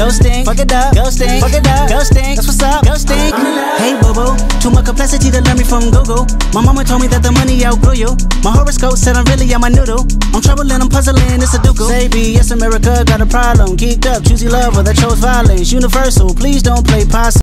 Ghosting, fuck it up, ghosting, fuck it up, ghosting. That's what's up, ghosting. Hey Bobo, too much complexity to learn me from Google. My mama told me that the money outgrew you. My horoscope said I'm really on my noodle. I'm troubling, I'm puzzling, it's a duku. Baby, yes America got a problem. Geeked up, choosy love, or that chose violence. Universal, please don't play possum.